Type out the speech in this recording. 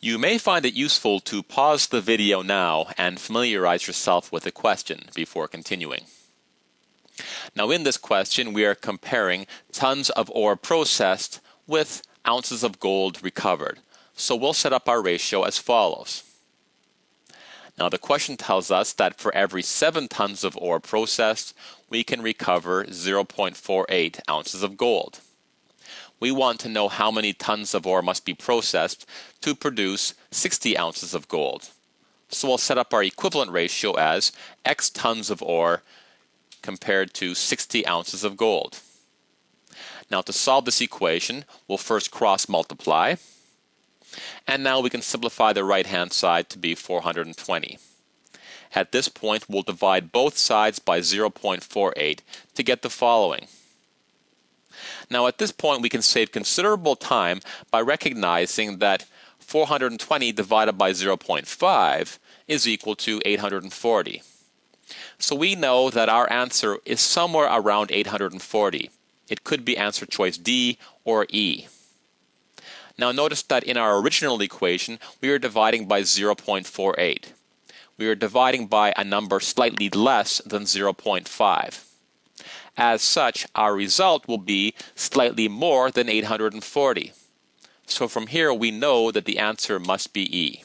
You may find it useful to pause the video now and familiarize yourself with the question before continuing. Now, in this question, we are comparing tons of ore processed with ounces of gold recovered. So we'll set up our ratio as follows. Now, the question tells us that for every 7 tons of ore processed, we can recover 0.48 ounces of gold. We want to know how many tons of ore must be processed to produce 60 ounces of gold. So we'll set up our equivalent ratio as X tons of ore compared to 60 ounces of gold. Now, to solve this equation, we'll first cross multiply. And now we can simplify the right-hand side to be 420. At this point, we'll divide both sides by 0.48 to get the following. Now, at this point, we can save considerable time by recognizing that 420 divided by 0.5 is equal to 840. So we know that our answer is somewhere around 840. It could be answer choice D or E. Now, notice that in our original equation, we are dividing by 0.48. We are dividing by a number slightly less than 0.5. As such, our result will be slightly more than 840. So from here, we know that the answer must be E.